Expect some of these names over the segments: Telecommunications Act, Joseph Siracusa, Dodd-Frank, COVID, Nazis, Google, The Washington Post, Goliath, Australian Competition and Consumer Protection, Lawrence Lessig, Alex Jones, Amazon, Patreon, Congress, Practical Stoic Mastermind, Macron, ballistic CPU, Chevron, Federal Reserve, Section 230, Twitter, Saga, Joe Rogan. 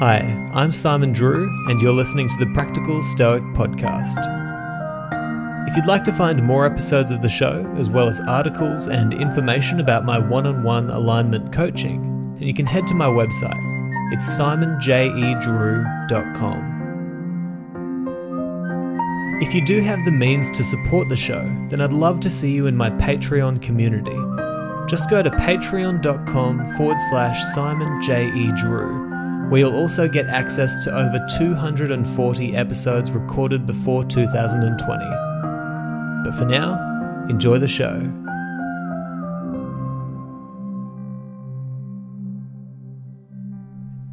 Hi, I'm Simon Drew, and you're listening to the Practical Stoic Podcast. If you'd like to find more episodes of the show, as well as articles and information about my one-on-one alignment coaching, then you can head to my website. It's simonjedrew.com. If you do have the means to support the show, then I'd love to see you in my Patreon community. Just go to patreon.com/SimonJEDrew. We'll also get access to over 240 episodes recorded before 2020. But for now, enjoy the show.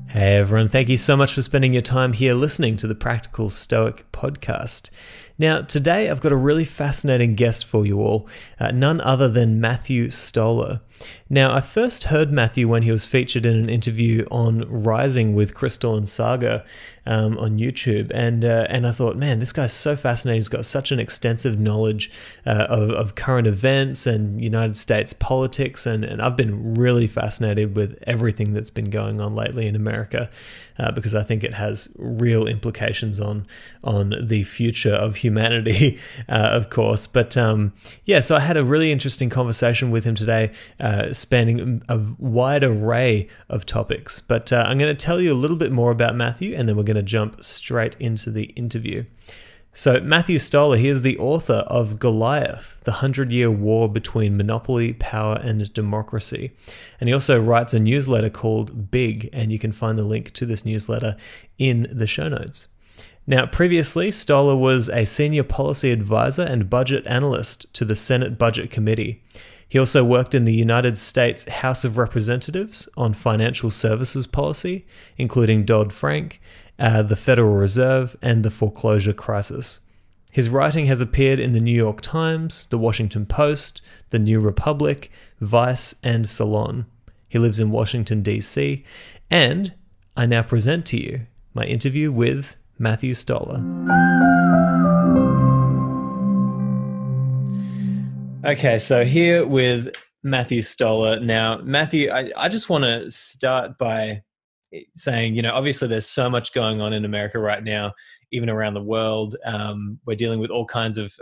Hey everyone, thank you so much for spending your time here listening to the Practical Stoic Podcast. Now, today I've got a really fascinating guest for you all, none other than Matthew Stoller. Now, I first heard Matthew when he was featured in an interview on Rising with Crystal and Saga on YouTube, and I thought, man, this guy's so fascinating. He's got such an extensive knowledge of current events and United States politics, and I've been really fascinated with everything that's been going on lately in America because I think it has real implications on the future of humanity, of course. But yeah, so I had a really interesting conversation with him today, spanning a wide array of topics. But I'm going to tell you a little bit more about Matthew, and then we're going to jump straight into the interview. So Matthew Stoller, he is the author of Goliath, the 100-Year War Between Monopoly, Power, and Democracy. And he also writes a newsletter called Big, and you can find the link to this newsletter in the show notes. Now, previously, Stoller was a senior policy advisor and budget analyst to the Senate Budget Committee. He also worked in the United States House of Representatives on financial services policy, including Dodd-Frank, the Federal Reserve, and the foreclosure crisis. His writing has appeared in The New York Times, The Washington Post, The New Republic, Vice, and Salon. He lives in Washington, DC. And I now present to you my interview with Matthew Stoller. Okay, so here with Matthew Stoller. Now, Matthew, I just want to start by saying, obviously there's so much going on in America right now, even around the world. We're dealing with all kinds of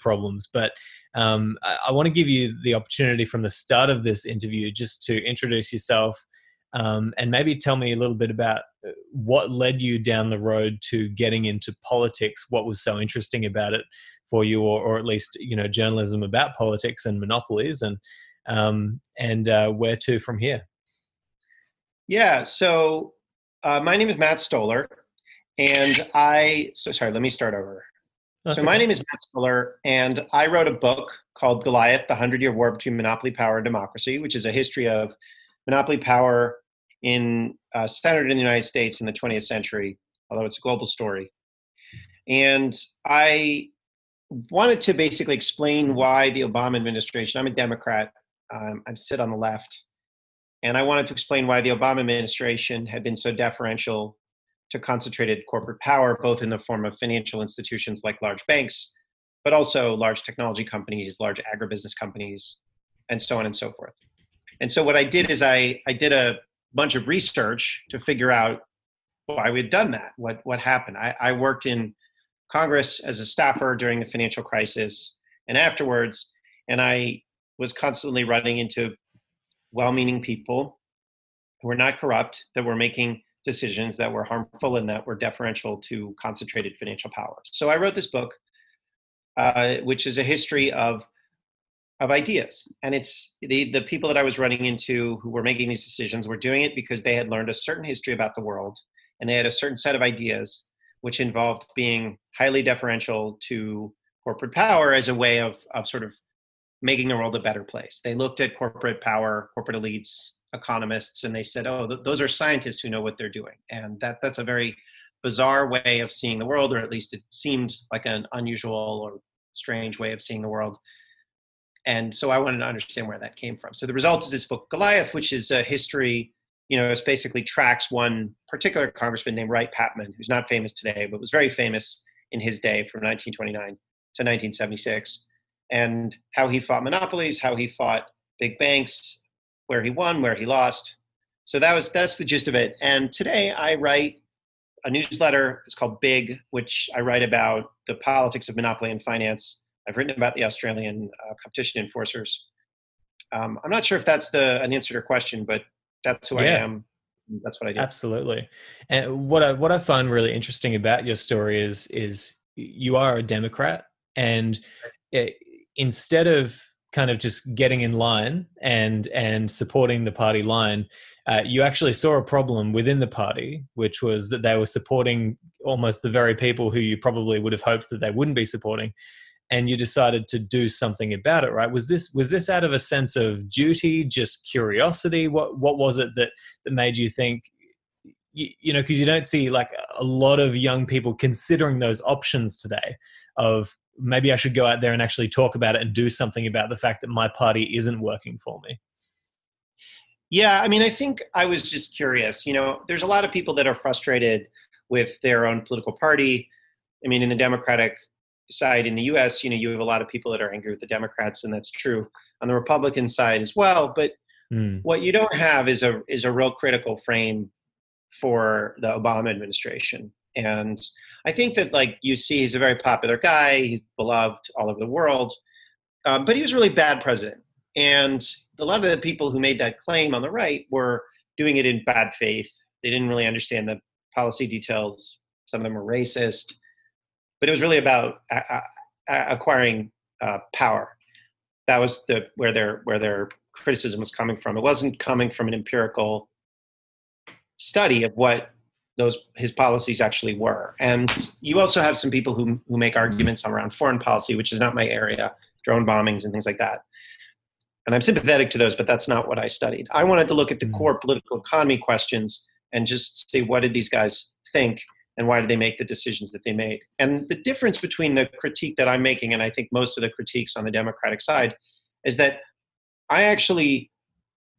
problems, but I want to give you the opportunity from the start of this interview just to introduce yourself, and maybe tell me a little bit about what led you down the road to getting into politics. What was so interesting about it for you, or at least, journalism about politics and monopolies, and where to from here? Yeah. So my name is Matt Stoller, and sorry, let me start over. That's so okay. My name is Matt Stoller, and I wrote a book called Goliath, the 100-Year War Between Monopoly, Power, and Democracy, which is a history of monopoly power centered in the United States in the 20th century, although it's a global story. And I wanted to basically explain why the Obama administration — I'm a Democrat, I sit on the left — and I wanted to explain why the Obama administration had been so deferential to concentrated corporate power, both in the form of financial institutions like large banks, but also large technology companies, large agribusiness companies, and so on and so forth. And so what I did is I did a bunch of research to figure out why we had done that, what happened. I worked in Congress as a staffer during the financial crisis and afterwards, and I was constantly running into well-meaning people who were not corrupt, that were making decisions that were harmful and that were deferential to concentrated financial power. So I wrote this book, which is a history of ideas. And it's the people that I was running into who were making these decisions were doing it because they had learned a certain history about the world, and they had a certain set of ideas which involved being highly deferential to corporate power as a way of sort of making the world a better place. They looked at corporate power, corporate elites, economists, and they said, oh, those are scientists who know what they're doing. And that's a very bizarre way of seeing the world, or at least it seemed like an unusual or strange way of seeing the world. And so I wanted to understand where that came from. So the result is this book, Goliath, which is a history, it basically tracks one particular congressman named Wright Patman, who's not famous today, but was very famous in his day from 1929 to 1976, and how he fought monopolies, how he fought big banks, where he won, where he lost, So that's the gist of it. And today I write a newsletter. It's called Big, which I write about the politics of monopoly and finance. I've written about the Australian competition enforcers. I'm not sure if that's an answer to your question, but that's who I am. That's what I do. Absolutely. And what I find really interesting about your story is you are a Democrat, and instead of kind of just getting in line and supporting the party line, you actually saw a problem within the party, which was that they were supporting almost the very people who you probably would have hoped that they wouldn't be supporting. And you decided to do something about it, right? Was this out of a sense of duty, just curiosity? What was it that made you think, you know, because you don't see like a lot of young people considering those options today of maybe I should go out there and actually talk about it and do something about the fact that my party isn't working for me. Yeah, I mean, I think I was just curious. You know, there's a lot of people that are frustrated with their own political party. I mean, in the Democratic side in the US, you know, you have a lot of people that are angry with the Democrats, and that's true on the Republican side as well. But what you don't have is a real critical frame for the Obama administration. And I think that, like, you see, he's a very popular guy. He's beloved all over the world, but he was a really bad president. And a lot of the people who made that claim on the right were doing it in bad faith. They didn't really understand the policy details. Some of them were racist. But it was really about acquiring power. That was where their criticism was coming from. It wasn't coming from an empirical study of what his policies actually were. And you also have some people who make arguments around foreign policy, which is not my area, drone bombings and things like that. And I'm sympathetic to those, but that's not what I studied. I wanted to look at the core political economy questions and just say, what did these guys think? And why did they make the decisions that they made? And the difference between the critique that I'm making, and I think most of the critiques on the Democratic side, is that I actually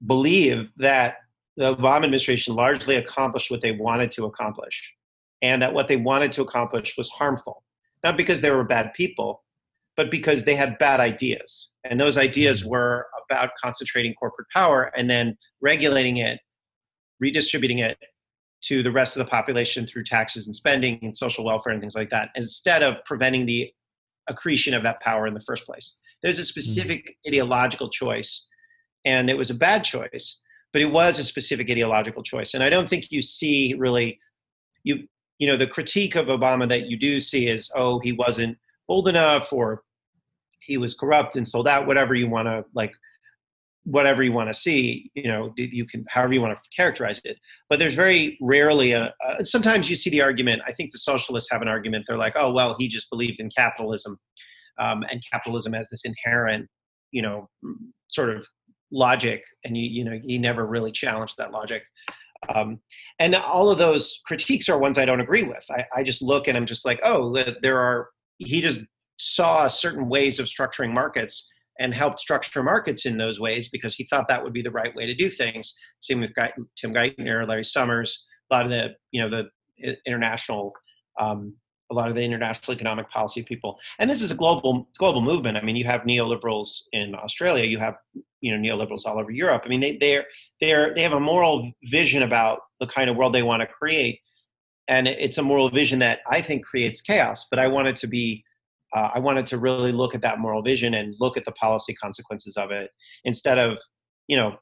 believe that the Obama administration largely accomplished what they wanted to accomplish, and that what they wanted to accomplish was harmful, not because they were bad people, but because they had bad ideas. And those ideas were about concentrating corporate power and then regulating it, redistributing it to the rest of the population through taxes and spending and social welfare and things like that, instead of preventing the accretion of that power in the first place. There's a specific ideological choice, and it was a bad choice, but it was a specific ideological choice. And I don't think you see really, you know, the critique of Obama that you do see is, oh, he wasn't old enough, or he was corrupt and sold out, whatever you want to see, you know, you can, however you want to characterize it. But there's very rarely sometimes you see the argument. I think the socialists have an argument. They're like, oh, well, he just believed in capitalism, and capitalism has this inherent, you know, sort of logic. And, you know, he never really challenged that logic. And all of those critiques are ones I don't agree with. I just look and I'm just like, oh, he just saw certain ways of structuring markets and helped structure markets in those ways because he thought that would be the right way to do things. Same with Tim Geithner, Larry Summers, a lot of the, you know, the international, a lot of the international economic policy people. And this is a global movement. I mean, you have neoliberals in Australia, you have, you know, neoliberals all over Europe. I mean, they have a moral vision about the kind of world they want to create. And it's a moral vision that I think creates chaos, but I want it to be, I wanted to really look at that moral vision and look at the policy consequences of it instead of, you know,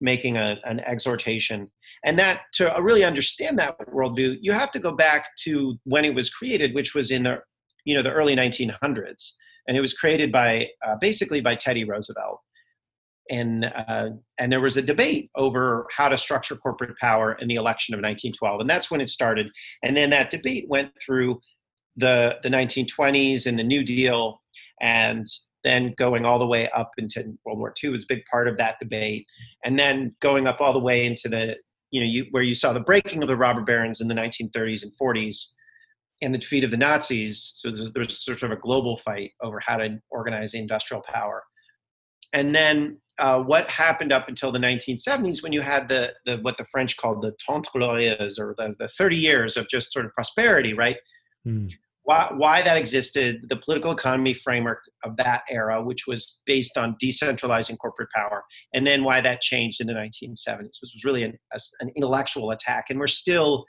making an exhortation. And that to really understand that worldview, you have to go back to when it was created, which was in the, you know, the early 1900s. And it was created by, basically by Teddy Roosevelt. And there was a debate over how to structure corporate power in the election of 1912. And that's when it started. And then that debate went through the 1920s and the New Deal, and then going all the way up into World War II was a big part of that debate. And then going up all the way into the, you know, where you saw the breaking of the robber barons in the 1930s and 40s and the defeat of the Nazis. So there was sort of a global fight over how to organize industrial power. And then what happened up until the 1970s when you had the what the French called the Trente Glorieuses, or the 30 years of just sort of prosperity, right? why that existed, the political economy framework of that era, which was based on decentralizing corporate power, and then why that changed in the 1970s, which was really an intellectual attack. And we're still,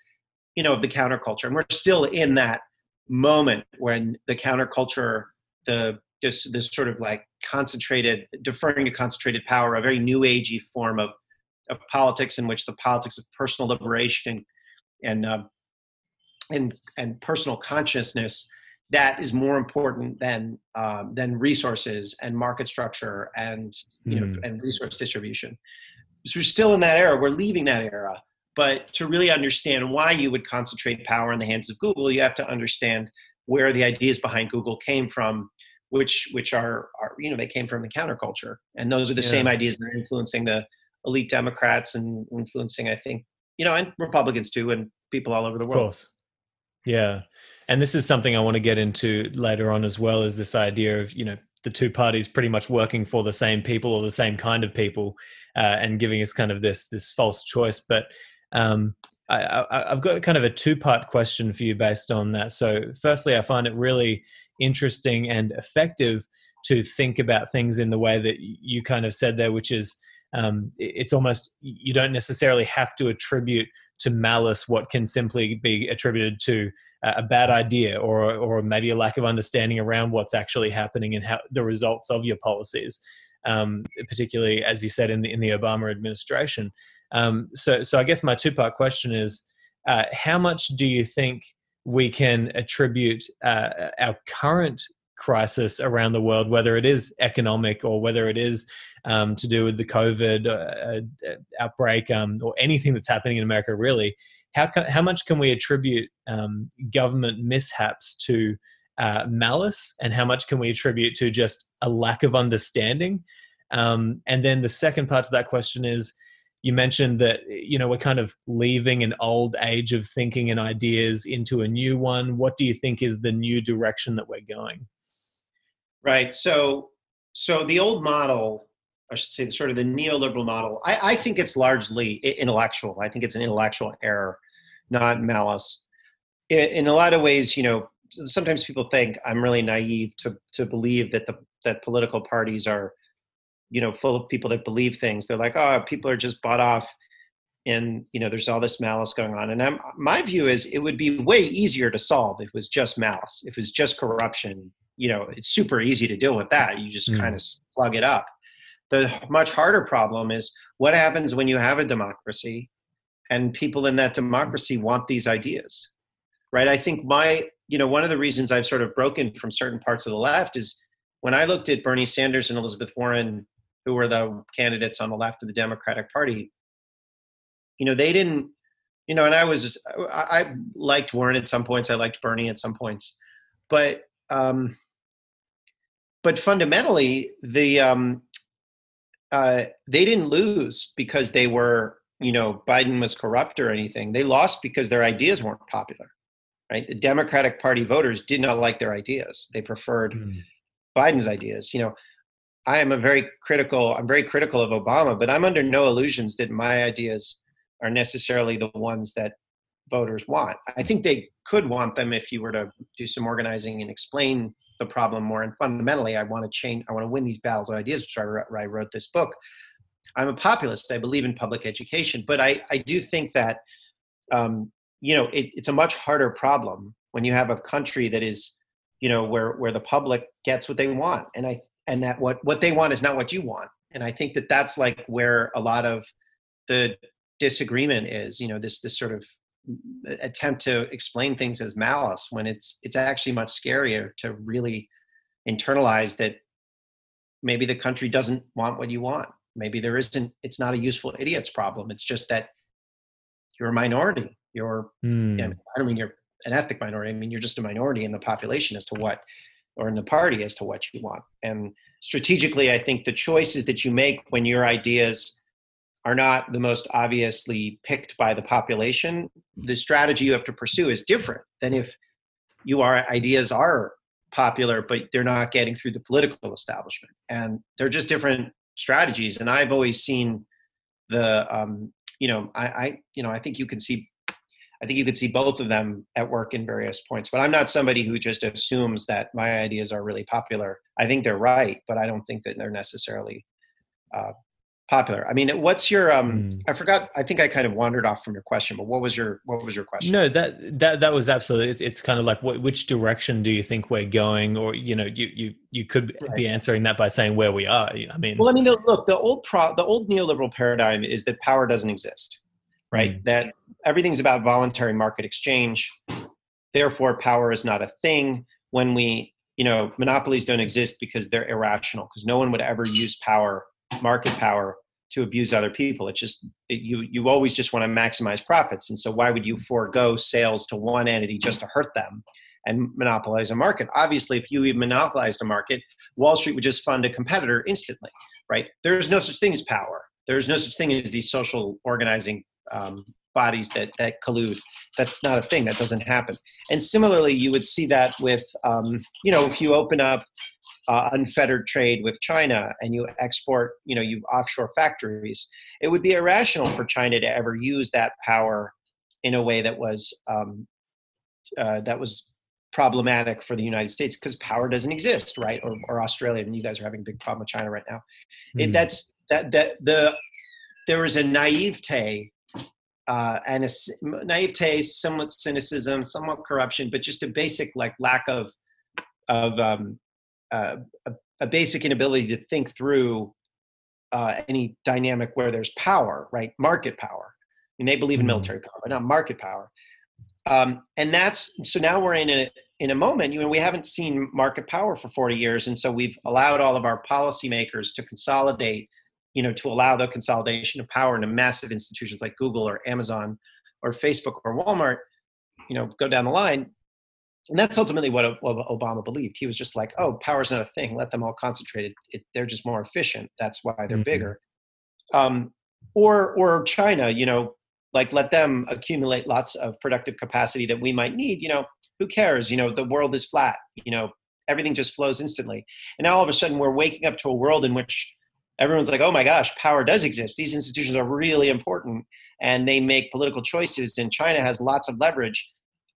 you know, of the counterculture, and we're still in that moment when the counterculture, this sort of like concentrated, deferring to concentrated power, a very new agey form of politics in which the politics of personal liberation and personal consciousness that is more important than resources and market structure and you know and resource distribution. So we're still in that era. We're leaving that era. But to really understand why you would concentrate power in the hands of Google, you have to understand where the ideas behind Google came from, which are you know, they came from the counterculture, and those are the same ideas that are influencing the elite Democrats and influencing, I think, you know, and Republicans too, and people all over the world. Of course. Yeah. And this is something I want to get into later on as well, is this idea of, you know, the two parties pretty much working for the same people or the same kind of people, and giving us kind of this false choice. But I've got kind of a two-part question for you based on that. So firstly, I find it really interesting and effective to think about things in the way that you kind of said there, which is, it's almost, you don't necessarily have to attribute to malice what can simply be attributed to a bad idea or maybe a lack of understanding around what's actually happening and how the results of your policies, particularly as you said in the Obama administration. So I guess my two-part question is, how much do you think we can attribute our current crisis around the world, whether it is economic or whether it is to do with the COVID outbreak or anything that's happening in America, really, how much can we attribute government mishaps to malice, and how much can we attribute to just a lack of understanding? And then the second part to that question is, you mentioned that, you know, we're kind of leaving an old age of thinking and ideas into a new one. What do you think is the new direction that we're going? Right. So the old model, I should say, sort of the neoliberal model, I think it's largely intellectual. I think it's an intellectual error, not malice. In a lot of ways, you know, sometimes people think I'm really naive to believe that political parties are, you know, full of people that believe things. They're like, oh, people are just bought off, and you know, there's all this malice going on. And my view is, it would be way easier to solve if it was just malice, if it was just corruption. You know, it's super easy to deal with that. You just kind of plug it up. The much harder problem is what happens when you have a democracy and people in that democracy want these ideas, right? I think you know, one of the reasons I've sort of broken from certain parts of the left is when I looked at Bernie Sanders and Elizabeth Warren, who were the candidates on the left of the Democratic Party, you know, they didn't, you know, and I liked Warren at some points. I liked Bernie at some points, but fundamentally, they didn't lose because they were, you know, Biden was corrupt or anything. They lost because their ideas weren't popular, right? The Democratic Party voters did not like their ideas. They preferred Biden's ideas. You know, I'm very critical of Obama, but I'm under no illusions that my ideas are necessarily the ones that voters want. I think they could want them if you were to do some organizing and explain the problem more. And fundamentally, I want to win these battles of ideas, which is why I wrote this book. I'm a populist. I believe in public education, but I do think that, you know, it's a much harder problem when you have a country that is, you know, where the public gets what they want. And that what they want is not what you want. And I think that that's like where a lot of the disagreement is, you know, this sort of attempt to explain things as malice when it's actually much scarier to really internalize that maybe the country doesn't want what you want. Maybe there isn't, it's not a useful idiots problem. It's just that you're a minority. I don't mean you're an ethnic minority. I mean, you're just a minority in the population as to what, or in the party as to what you want. And strategically, I think the choices that you make when your ideas are not the most obviously picked by the population, the strategy you have to pursue is different than if your ideas are popular, but they're not getting through the political establishment. And they're just different strategies. And I've always seen I think you can see, I think you could see both of them at work in various points. But I'm not somebody who just assumes that my ideas are really popular. I think they're right, but I don't think that they're necessarily popular. I mean, what's your? I forgot. I think I kind of wandered off from your question. But what was your question? No, that was absolutely. It's kind of like which direction do you think we're going? Or you could be answering that by saying where we are. I mean, look, the old neoliberal paradigm is that power doesn't exist. Right? That everything's about voluntary market exchange. Therefore, power is not a thing. When monopolies don't exist because they're irrational, because no one would ever use power, market power, to abuse other people. It's just, you always just want to maximize profits. And so why would you forego sales to one entity just to hurt them and monopolize a market? Obviously, if you even monopolized a market, Wall Street would just fund a competitor instantly, right? There's no such thing as power. There's no such thing as these social organizing bodies that collude. That's not a thing. That doesn't happen. And similarly, you would see that with, if you open up unfettered trade with China and you export, you offshore factories, it would be irrational for China to ever use that power in a way that was problematic for the United States, because power doesn't exist, right? Or Australia. I mean, you guys are having a big problem with China right now. There was a naivete and a naivete, somewhat cynicism, somewhat corruption, but just a basic lack of a basic inability to think through any dynamic where there's power, right? Market power. And they believe in military power, but not market power. And so now we're in a moment, we haven't seen market power for 40 years. And so we've allowed all of our policymakers to consolidate, to allow the consolidation of power into massive institutions like Google or Amazon or Facebook or Walmart, go down the line. And that's ultimately what Obama believed. He was just like, oh, power's not a thing. Let them all concentrate. They're just more efficient. That's why they're bigger. Or China, let them accumulate lots of productive capacity that we might need. Who cares? The world is flat. Everything just flows instantly. And now all of a sudden we're waking up to a world in which everyone's like, oh my gosh, power does exist. These institutions are really important and they make political choices, and China has lots of leverage.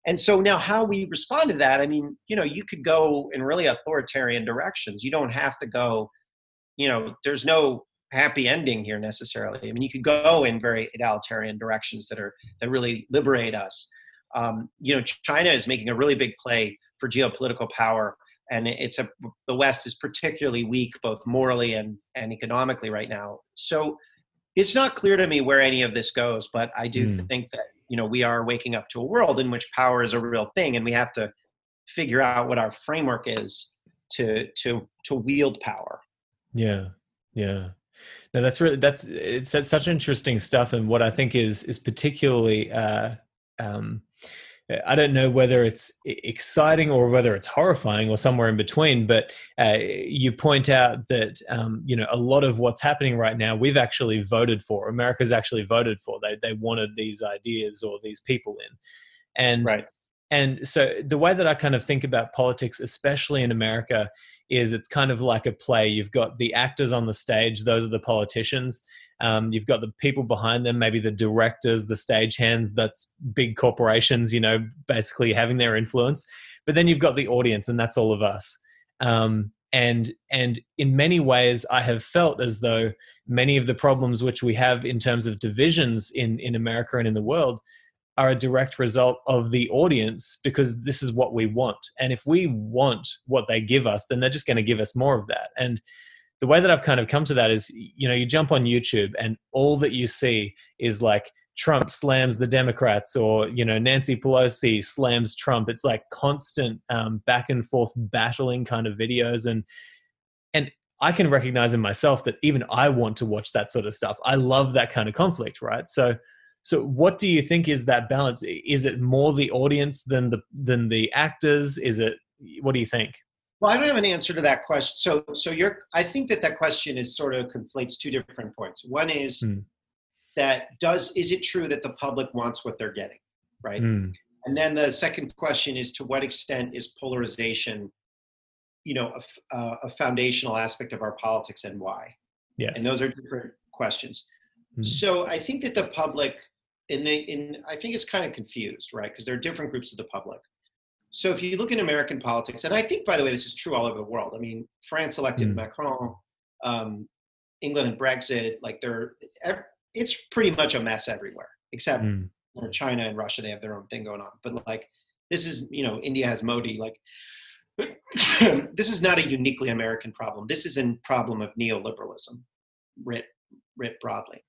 And so now how we respond to that, I mean, you could go in really authoritarian directions. You don't have to go, there's no happy ending here necessarily. I mean, you could go in very egalitarian directions that really liberate us. China is making a really big play for geopolitical power, and the West is particularly weak, both morally and economically right now. So it's not clear to me where any of this goes, but I do think that, we are waking up to a world in which power is a real thing, and we have to figure out what our framework is to wield power. Yeah. Yeah. No, that's such interesting stuff. And what I think is particularly, I don't know whether it's exciting or whether it's horrifying or somewhere in between, but you point out that, a lot of what's happening right now, we've actually voted for. America's actually voted for. They wanted these ideas or these people in. And, right. And so the way that I kind of think about politics, especially in America, is it's kind of like a play. You've got the actors on the stage. Those are the politicians. You've got the people behind them, maybe the directors, the stagehands, that's big corporations, basically having their influence. But then you've got the audience, and that's all of us. And in many ways, I have felt as though many of the problems which we have in terms of divisions in America and in the world are a direct result of the audience, because this is what we want. And if we want what they give us, then they're just going to give us more of that. And the way that I've kind of come to that is, you jump on YouTube and all that you see is like Trump slams the Democrats, or, Nancy Pelosi slams Trump. It's like constant back and forth battling kind of videos. And I can recognize in myself that even I want to watch that sort of stuff. I love that kind of conflict, right? So what do you think is that balance? Is it more the audience than the actors? What do you think? Well, I don't have an answer to that question. I think that question is sort of conflates two different points. One is is it true that the public wants what they're getting, right? And then the second question is, to what extent is polarization, a foundational aspect of our politics, and why? Yes. And those are different questions. So I think that the public I think it's kind of confused, right? Because there are different groups of the public. So if you look in American politics, and I think, by the way, this is true all over the world. I mean, France elected Macron, England and Brexit, like it's pretty much a mess everywhere, except for China and Russia, they have their own thing going on. But like, this is, you know, India has Modi, like, this is not a uniquely American problem. This is a problem of neoliberalism, writ broadly.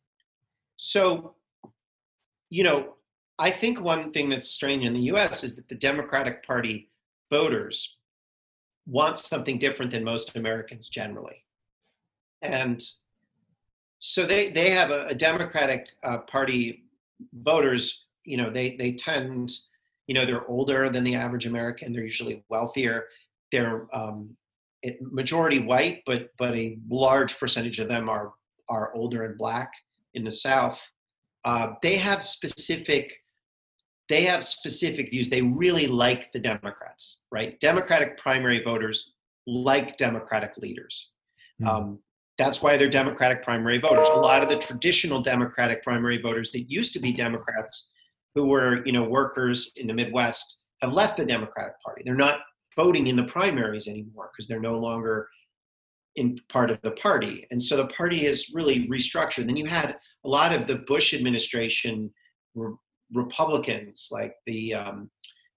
So, you know, I think one thing that's strange in the US is that the Democratic Party voters want something different than most Americans generally. And so they have a Democratic Party voters, you know, they tend, you know, they're older than the average American. They're usually wealthier. They're majority white, but a large percentage of them are older and black in the South. They have specific views. They really like the Democrats, right? Democratic primary voters like Democratic leaders. That's why they're Democratic primary voters. A lot of the traditional Democratic primary voters that used to be Democrats, who were, you know, workers in the Midwest, have left the Democratic Party. They're not voting in the primaries anymore because they're no longer in part of the party. And so the party is really restructured. Then you had a lot of the Bush administration Republicans, like the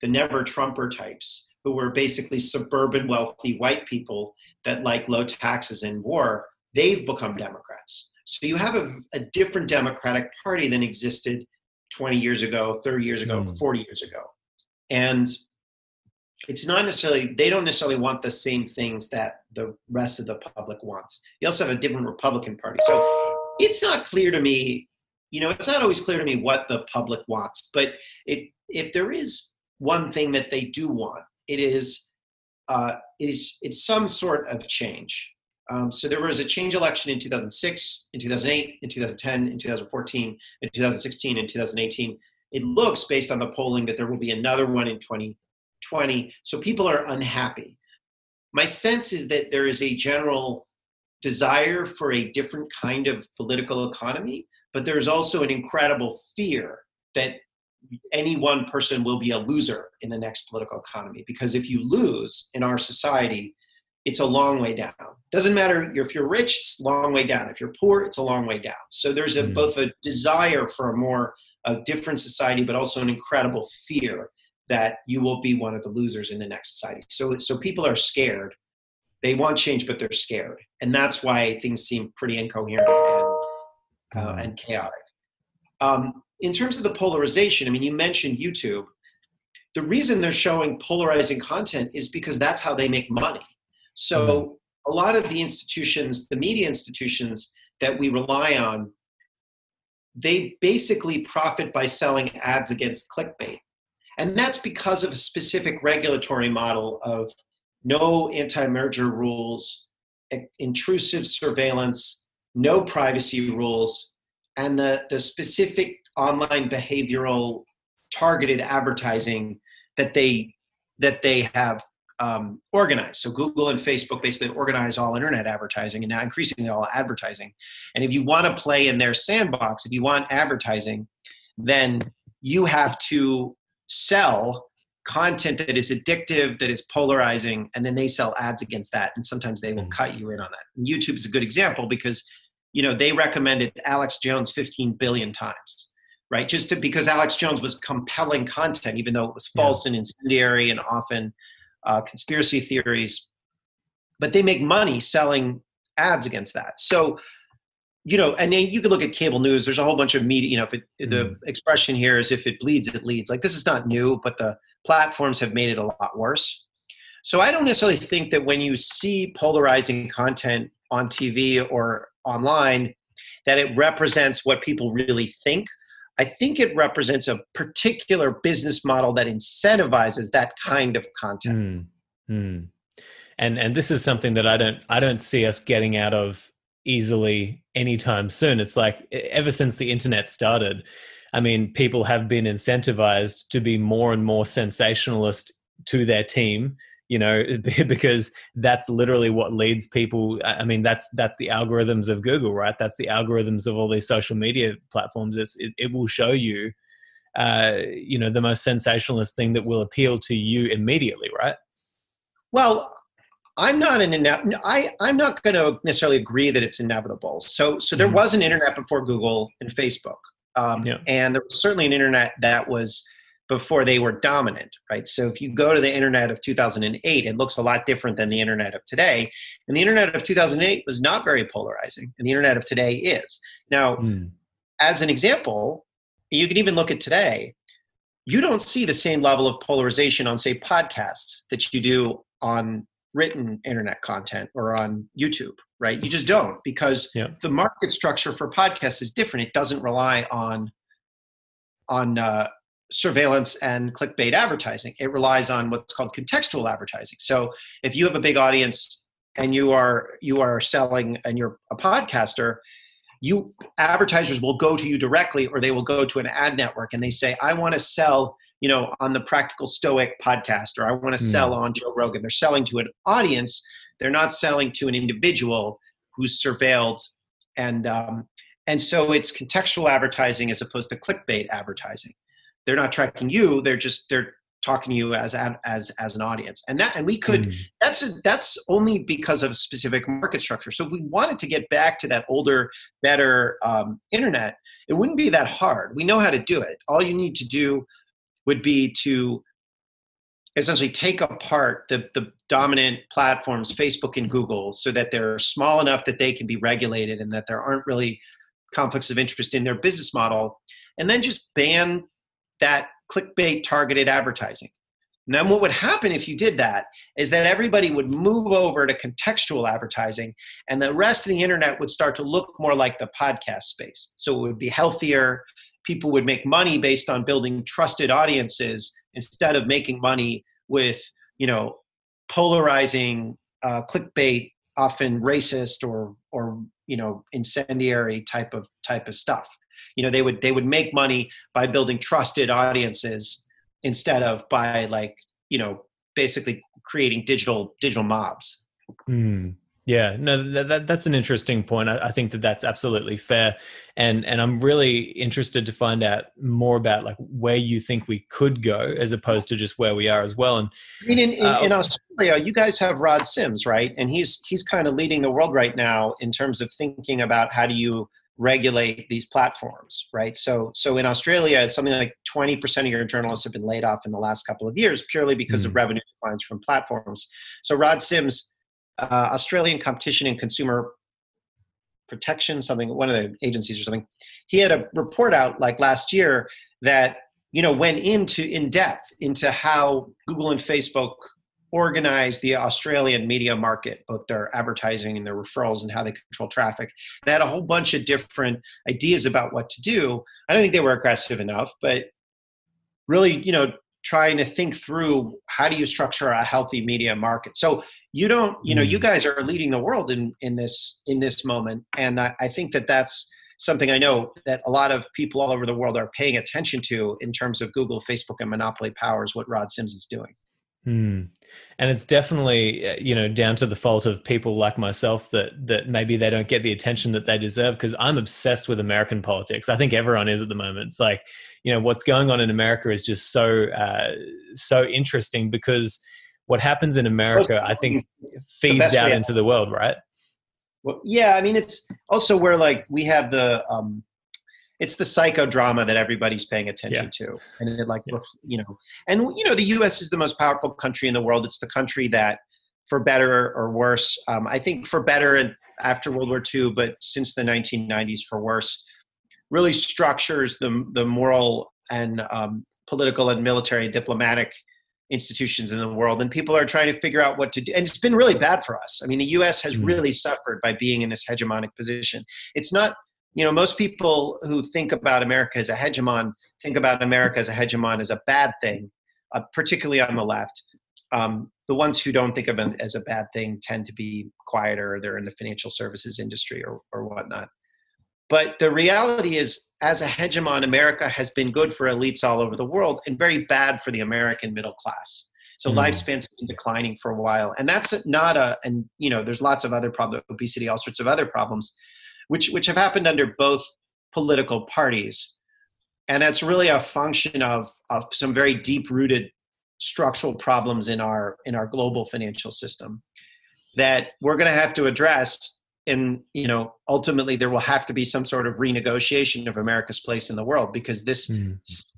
never Trumper types, who were basically suburban wealthy white people that like low taxes and war. They've become Democrats. So you have a different Democratic Party than existed 20 years ago, 30 years ago, 40 years ago. And it's not necessarily, they don't necessarily want the same things that the rest of the public wants. You also have a different Republican Party. So it's not clear to me, you know, it's not always clear to me what the public wants, but if there is one thing that they do want, it's some sort of change. So there was a change election in 2006, in 2008, in 2010, in 2014, in 2016, in 2018. It looks, based on the polling, that there will be another one in 2020. So people are unhappy. My sense is that there is a general desire for a different kind of political economy, but there's also an incredible fear that any one person will be a loser in the next political economy. Because if you lose in our society, it's a long way down. Doesn't matter if you're rich, it's a long way down. If you're poor, it's a long way down. So there's both a desire for a different society, but also an incredible fear that you will be one of the losers in the next society. So people are scared. They want change, but they're scared. And that's why things seem pretty incoherent and chaotic. In terms of the polarization, I mean, you mentioned YouTube. The reason they're showing polarizing content is because that's how they make money. So a lot of the institutions, the media institutions that we rely on, they basically profit by selling ads against clickbait. And that's because of a specific regulatory model of no anti-merger rules, intrusive surveillance, no privacy rules, and the specific online behavioral targeted advertising that they have organized. So Google and Facebook basically organize all internet advertising, and now increasingly all advertising. And if you want to play in their sandbox, if you want advertising, then you have to sell content that is addictive, that is polarizing, and then they sell ads against that. And sometimes they will cut you in on that. And YouTube is a good example because, you know, they recommended Alex Jones 15 billion times, right? Just because Alex Jones was compelling content, even though it was false and incendiary and often conspiracy theories, but they make money selling ads against that. So, you know, and then you can look at cable news. There's a whole bunch of media, you know, the expression here is if it bleeds, it leads. Like, this is not new, but the platforms have made it a lot worse. So I don't necessarily think that when you see polarizing content on TV or online, that it represents what people really think. I think it represents a particular business model that incentivizes that kind of content. And this is something that I don't see us getting out of easily anytime soon. It's like ever since the internet started, I mean, people have been incentivized to be more and more sensationalist to their team you know, because that's literally what leads people. I mean, that's the algorithms of Google, right? That's the algorithms of all these social media platforms. It will show you, you know, the most sensationalist thing that will appeal to you immediately, right? Well, I'm not going to necessarily agree that it's inevitable. So there was an internet before Google and Facebook. And there was certainly an internet that was before they were dominant, right? So if you go to the internet of 2008, it looks a lot different than the internet of today. And the internet of 2008 was not very polarizing, and the internet of today is. Now, as an example, you can even look at today. You don't see the same level of polarization on, say, podcasts that you do on written internet content or on YouTube, right? You just don't, because the market structure for podcasts is different. It doesn't rely on surveillance and clickbait advertising. It relies on what's called contextual advertising. So if you have a big audience and you are selling and you're a podcaster, advertisers will go to you directly, or they will go to an ad network and they say, I want to sell, you know, on the Practical Stoic podcast, or I want to sell on Joe Rogan. They're selling to an audience. They're not selling to an individual who's surveilled. And so it's contextual advertising as opposed to clickbait advertising. They're not tracking you. They're talking to you as an audience. And we could, that's only because of a specific market structure. So if we wanted to get back to that older, better internet, it wouldn't be that hard. We know how to do it. All you need to do would be to essentially take apart the dominant platforms, Facebook and Google, so that they're small enough that they can be regulated and that there aren't really conflicts of interest in their business model, and then just ban that clickbait targeted advertising. And then what would happen if you did that is that everybody would move over to contextual advertising, and the rest of the internet would start to look more like the podcast space. So it would be healthier. People would make money based on building trusted audiences instead of making money with, you know, polarizing clickbait, often racist or you know, incendiary type of stuff. You know, they would make money by building trusted audiences instead of by, like, you know, basically creating digital mobs. Yeah, no, that's an interesting point. I think that's absolutely fair, and I'm really interested to find out more about, like, where you think we could go as opposed to just where we are as well. And I mean, in Australia, you guys have Rod Sims, right? And he's kind of leading the world right now in terms of thinking about how do you regulate these platforms, right? So in Australia, something like 20% of your journalists have been laid off in the last couple of years purely because of revenue declines from platforms. So Rod Sims, Australian Competition and Consumer Protection, one of the agencies or something, he had a report out like last year that, you know, went in depth into how Google and Facebook organize the Australian media market, both their advertising and their referrals, and how they control traffic. They had a whole bunch of different ideas about what to do. I don't think they were aggressive enough, but really, you know, trying to think through how do you structure a healthy media market. So you don't, you know, you guys are leading the world in this moment. And I think that's something I know that a lot of people all over the world are paying attention to in terms of Google, Facebook, and monopoly powers, what Rod Sims is doing. And it's definitely, you know, down to the fault of people like myself that maybe they don't get the attention that they deserve, because I'm obsessed with American politics. I think everyone is at the moment. It's like, you know, what's going on in America is just so interesting, because what happens in America, I think, feeds out into the world, right? Well, yeah, I mean, it's also where, like, we have the it's the psychodrama that everybody's paying attention to. And it, like, you know, and, you know, the U.S. is the most powerful country in the world. It's the country that, for better or worse, I think for better after World War II, but since the 1990s for worse, really structures the moral and political and military and diplomatic institutions in the world. And people are trying to figure out what to do. And it's been really bad for us. I mean, the U.S. has really suffered by being in this hegemonic position. It's not, you know, most people who think about America as a hegemon think about America as a hegemon as a bad thing, particularly on the left. The ones who don't think of it as a bad thing tend to be quieter. They're in the financial services industry or whatnot. But the reality is, as a hegemon, America has been good for elites all over the world and very bad for the American middle class. So lifespans have been declining for a while. And that's not a, and you know, there's lots of other problems, obesity, all sorts of other problems, which have happened under both political parties. And that's really a function of some very deep-rooted structural problems in our global financial system that we're going to have to address. And, you know, ultimately there will have to be some sort of renegotiation of America's place in the world, because this,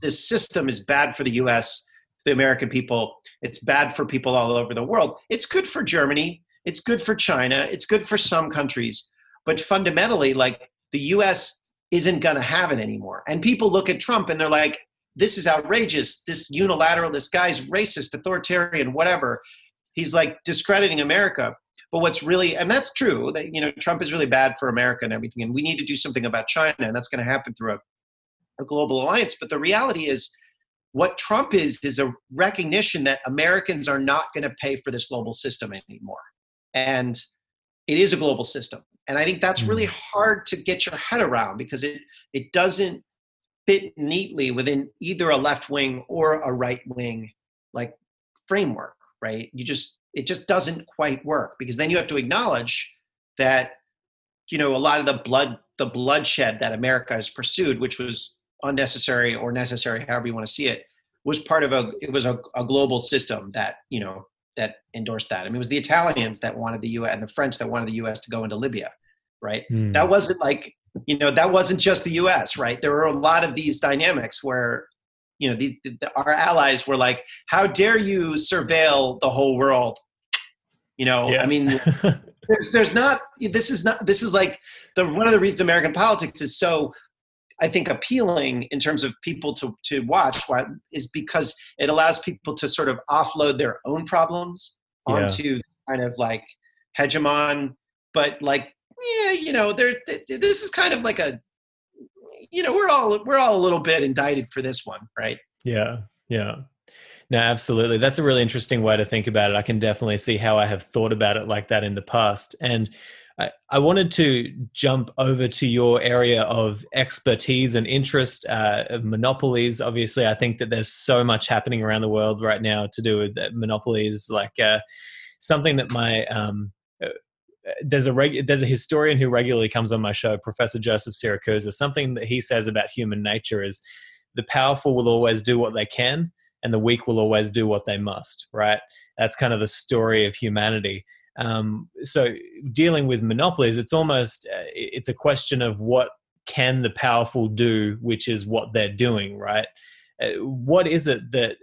this system is bad for the US, the American people. It's bad for people all over the world. It's good for Germany. It's good for China. It's good for some countries, but fundamentally, like, the US isn't going to have it anymore. And people look at Trump and they're like, this is outrageous. This unilateral, this guy's racist, authoritarian, whatever. He's like discrediting America. But what's really, and that's true, that, you know, Trump is really bad for America and everything, and we need to do something about China, and that's going to happen through a global alliance. But the reality is, what Trump is a recognition that Americans are not going to pay for this global system anymore. And it is a global system. And I think that's really hard to get your head around, because it doesn't fit neatly within either a left wing or a right wing, like, framework, right? It just doesn't quite work, because then you have to acknowledge that, you know, a lot of the bloodshed that America has pursued, which was unnecessary or necessary, however you want to see it, was part of a global system that, you know, that endorsed that. I mean, it was the Italians that wanted the US and the French that wanted the US to go into Libya, right? That wasn't like, you know, that wasn't just the US, right? There were a lot of these dynamics where, you know, our allies were like, how dare you surveil the whole world? You know, yeah. I mean, one of the reasons American politics is so, I think, appealing in terms of people to watch, is because it allows people to sort of offload their own problems onto kind of like hegemon, but like, yeah, you know, this is kind of like a, you know, we're all a little bit indicted for this one, right? Yeah, yeah. No, absolutely. That's a really interesting way to think about it. I can definitely see how I have thought about it like that in the past. And I wanted to jump over to your area of expertise and interest, of monopolies. Obviously, I think that there's so much happening around the world right now to do with monopolies, like something that my... There's a historian who regularly comes on my show, Professor Joseph Siracusa. Something that he says about human nature is the powerful will always do what they can and the weak will always do what they must, right? That's kind of the story of humanity. So dealing with monopolies, it's almost, it's a question of what can the powerful do, which is what they're doing, right? What is it that,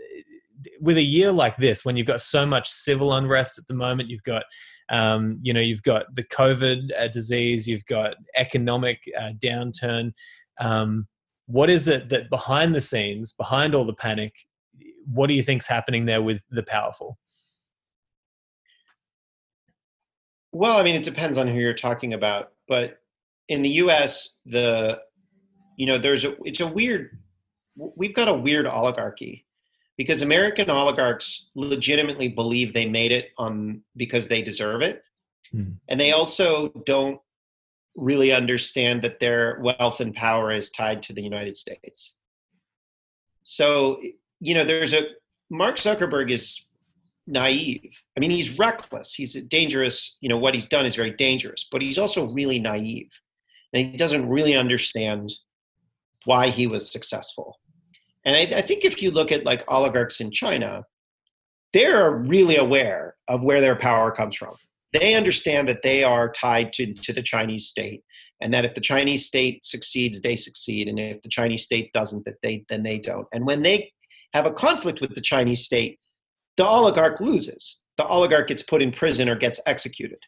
with a year like this, when you've got so much civil unrest at the moment, you've got... you know, you've got the COVID disease, you've got economic downturn. What is it that behind the scenes, behind all the panic, what do you think's happening there with the powerful? Well, I mean, it depends on who you're talking about, but in the US, we've got a weird oligarchy. Because American oligarchs legitimately believe they made it because they deserve it. And they also don't really understand that their wealth and power is tied to the United States. So, you know, Mark Zuckerberg is naive. I mean, he's reckless. He's dangerous. You know, what he's done is very dangerous, but he's also really naive. And he doesn't really understand why he was successful. And I think if you look at like oligarchs in China, they're really aware of where their power comes from. They understand that they are tied to the Chinese state, and that if the Chinese state succeeds, they succeed. And if the Chinese state doesn't, then they don't. And when they have a conflict with the Chinese state, the oligarch loses. The oligarch gets put in prison or gets executed.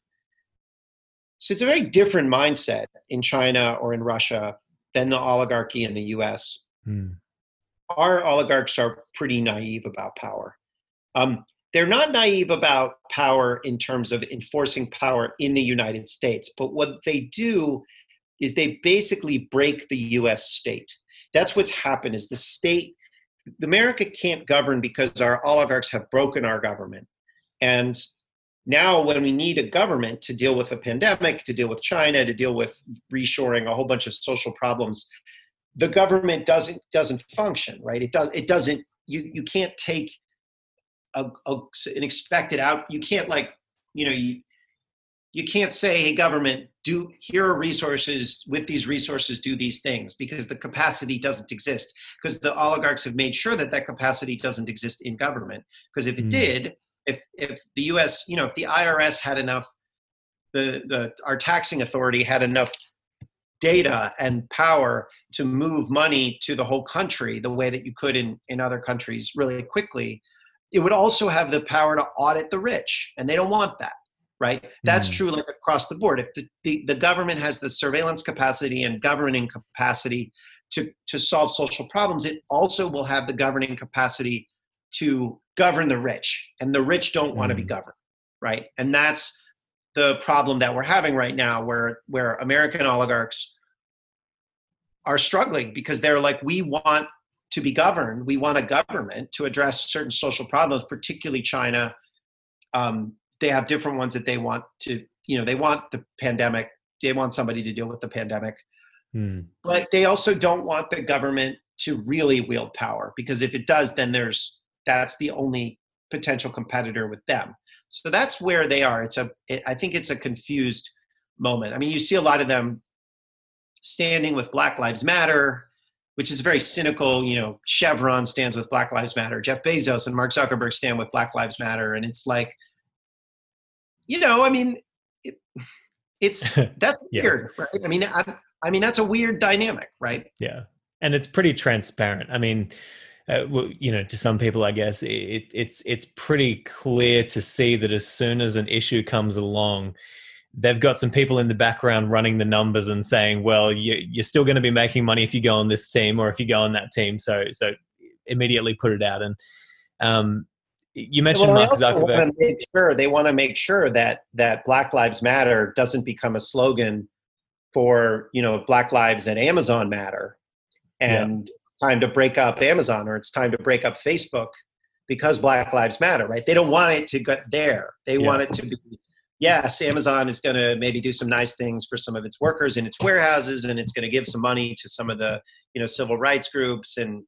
So it's a very different mindset in China or in Russia than the oligarchy in the US. Our oligarchs are pretty naive about power. They're not naive about power in terms of enforcing power in the United States, but what they do is they basically break the US state. That's what's happened, is America can't govern because our oligarchs have broken our government. And now when we need a government to deal with a pandemic, to deal with China, to deal with reshoring, a whole bunch of social problems, the government doesn't function, right? It doesn't. You can't take an expected out. You can't you can't say, hey, government, here are resources, with these resources, do these things, because the capacity doesn't exist, because the oligarchs have made sure that that capacity doesn't exist in government. Because if it did, if the US, if the IRS had enough, our taxing authority had enough data and power to move money to the whole country the way that you could in other countries really quickly, it would also have the power to audit the rich, and they don't want that, right? That's true across the board. If the government has the surveillance capacity and governing capacity to solve social problems, it also will have the governing capacity to govern the rich, and the rich don't want to be governed, right? And that's the problem that we're having right now, where American oligarchs are struggling because they're like, we want to be governed. We want a government to address certain social problems, particularly China. They have different ones that they want to, they want the pandemic. They want somebody to deal with the pandemic. But they also don't want the government to really wield power, because if it does, then that's the only potential competitor with them. So that's where they are. I think it's a confused moment. I mean, you see a lot of them standing with Black Lives Matter, which is very cynical. Chevron stands with Black Lives Matter. Jeff Bezos and Mark Zuckerberg stand with Black Lives Matter. And it's like, that's weird, right? I mean, that's a weird dynamic, right? Yeah. And it's pretty transparent. I mean, to some people, I guess it's pretty clear to see that as soon as an issue comes along, they've got some people in the background running the numbers and saying, well, you're still going to be making money if you go on this team or if you go on that team. So immediately put it out. And you mentioned Mark Zuckerberg. They want to make sure that Black Lives Matter doesn't become a slogan for, Black Lives at Amazon Matter, and time to break up Amazon, or it's time to break up Facebook because Black Lives Matter, right? They don't want it to get there. They want it to be, yes, Amazon is going to maybe do some nice things for some of its workers in its warehouses, and it's going to give some money to some of the, civil rights groups, and,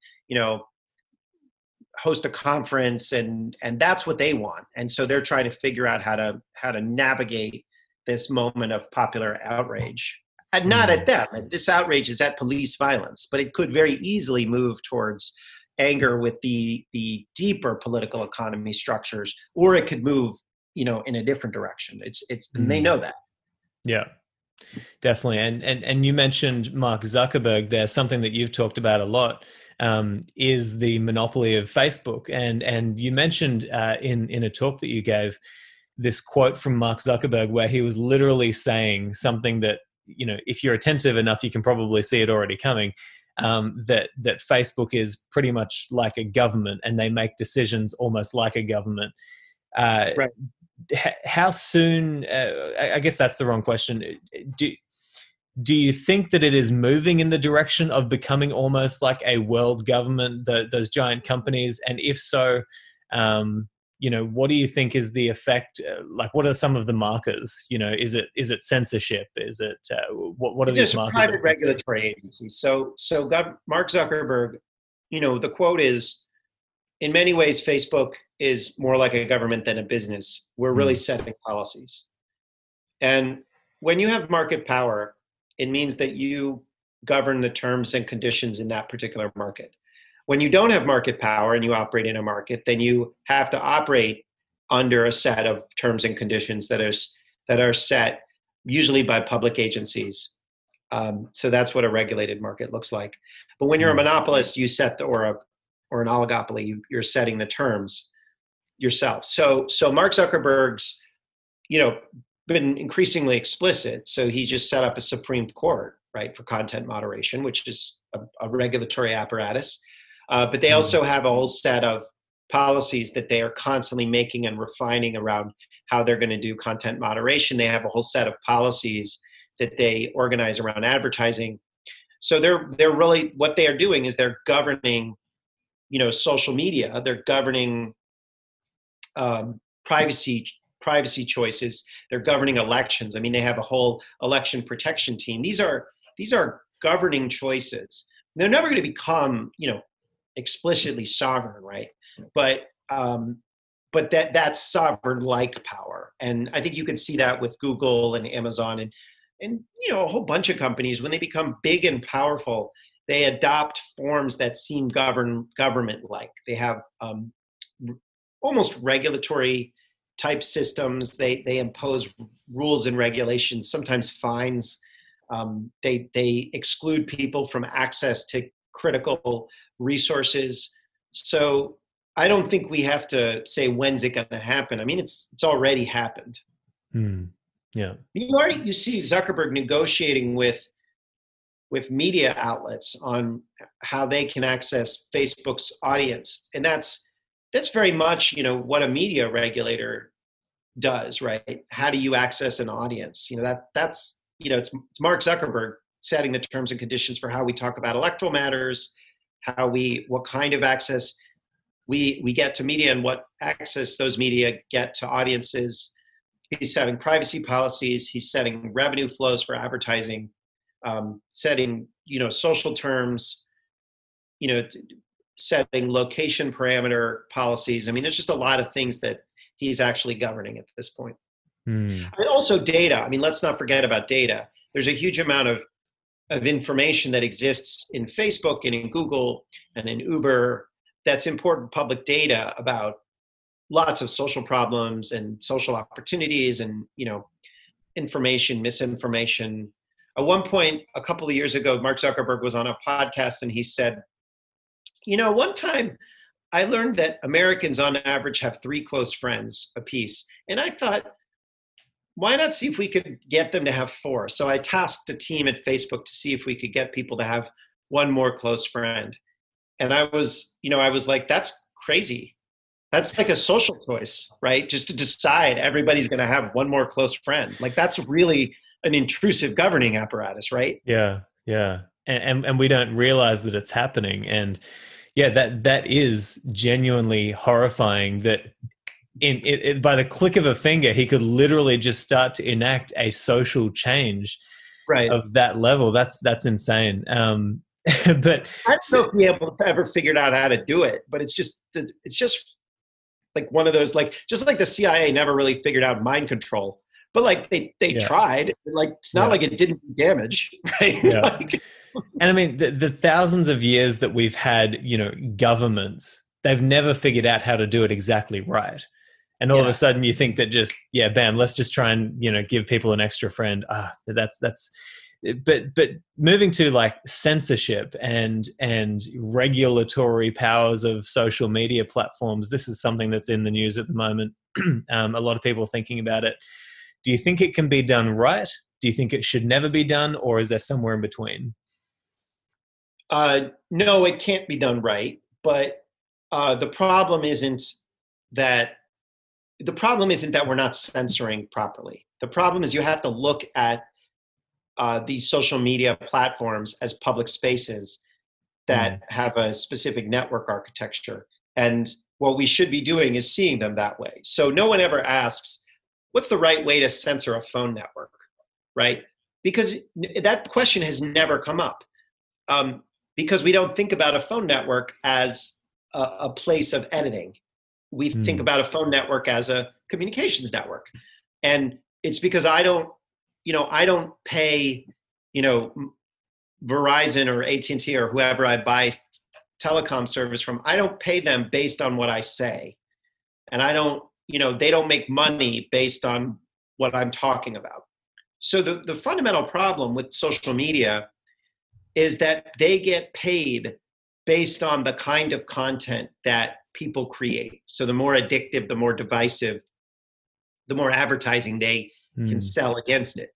host a conference, and that's what they want. And so they're trying to figure out how to navigate this moment of popular outrage. And not at them. This outrage is at police violence, but it could very easily move towards anger with the deeper political economy structures, or it could move, in a different direction. And they know that. Yeah, definitely. And you mentioned Mark Zuckerberg there. Something that you've talked about a lot is the monopoly of Facebook. And you mentioned in a talk that you gave this quote from Mark Zuckerberg, where he was literally saying something that, if you're attentive enough, you can probably see it already coming, that Facebook is pretty much like a government, and they make decisions almost like a government. Right. How soon, I guess that's the wrong question. Do you think that it is moving in the direction of becoming almost like a world government, those giant companies? And if so, what do you think is the effect? What are some of the markers? Is it censorship? Is it what are these markers? Just private regulatory agencies. So Mark Zuckerberg, the quote is, in many ways, Facebook is more like a government than a business. We're really setting policies. And when you have market power, it means that you govern the terms and conditions in that particular market. When you don't have market power and you operate in a market, then you have to operate under a set of terms and conditions that are set usually by public agencies. So that's what a regulated market looks like. But when you're a monopolist, you set or an oligopoly, you're setting the terms yourself. So Mark Zuckerberg's, been increasingly explicit. So he just set up a Supreme Court, right, for content moderation, which is a regulatory apparatus. But they also have a whole set of policies that they are constantly making and refining around how they're going to do content moderation. They have a whole set of policies that they organize around advertising. So they're really, what they are doing is they're governing, social media. They're governing privacy choices. They're governing elections. I mean, they have a whole election protection team. These are governing choices. They're never going to become, explicitly sovereign, right? But but that's sovereign-like power. And I think you can see that with Google and Amazon and you know, a whole bunch of companies. When they become big and powerful, they adopt forms that seem government-like. They have almost regulatory type systems. They impose rules and regulations, sometimes fines. They exclude people from access to critical resources. So I don't think we have to say, when's it going to happen? I mean, it's already happened. Mm. Yeah. You see Zuckerberg negotiating with media outlets on how they can access Facebook's audience. And that's very much, you know, what a media regulator does, right? How do you access an audience? You know, that's, you know, it's Mark Zuckerberg setting the terms and conditions for how we talk about electoral matters, what kind of access we get to media and what access those media get to audiences. He's setting privacy policies. He's setting revenue flows for advertising, setting, you know, social terms, you know, setting location parameter policies. I mean, there's just a lot of things that he's actually governing at this point. Mm. And also data. I mean, let's not forget about data. There's a huge amount of information that exists in Facebook and in Google and in Uber that's important public data about lots of social problems and social opportunities and, you know, information, misinformation. At one point, a couple of years ago, Mark Zuckerberg was on a podcast and he said, you know, one time I learned that Americans on average have 3 close friends apiece. And I thought, why not see if we could get them to have 4? So I tasked a team at Facebook to see if we could get people to have 1 more close friend. And I was like, that's crazy. That's like a social choice, right? Just to decide everybody's going to have 1 more close friend. Like, that's really an intrusive governing apparatus, right? Yeah, yeah. And we don't realize that it's happening. And yeah, that is genuinely horrifying that by the click of a finger, he could literally just start to enact a social change, right, of that level. That's insane. But I don't know if we have ever figured out how to do it. But it's just like one of those, like, just like the CIA never really figured out mind control, but like they yeah. tried. Like, it's not yeah. like it didn't damage, right? Yeah. Like, and I mean, the thousands of years that we've had, you know, governments, they've never figured out how to do it exactly right. And all yeah. of a sudden you think that just, yeah, bam, let's just try and, you know, give people an extra friend. But moving to like censorship and regulatory powers of social media platforms, this is something that's in the news at the moment. A lot of people are thinking about it. Do you think it can be done right? Do you think it should never be done? Or is there somewhere in between? No, it can't be done right. But the problem isn't that we're not censoring properly. The problem is you have to look at these social media platforms as public spaces that have a specific network architecture. And what we should be doing is seeing them that way. So no one ever asks, what's the right way to censor a phone network, right? Because that question has never come up. Because we don't think about a phone network as a place of editing. We think about a phone network as a communications network. And it's because I don't pay, you know, Verizon or AT&T or whoever I buy telecom service from, I don't pay them based on what I say. And I don't, you know, they don't make money based on what I'm talking about. So the fundamental problem with social media is that they get paid based on the kind of content that people create. So the more addictive, the more divisive, the more advertising they can sell against it.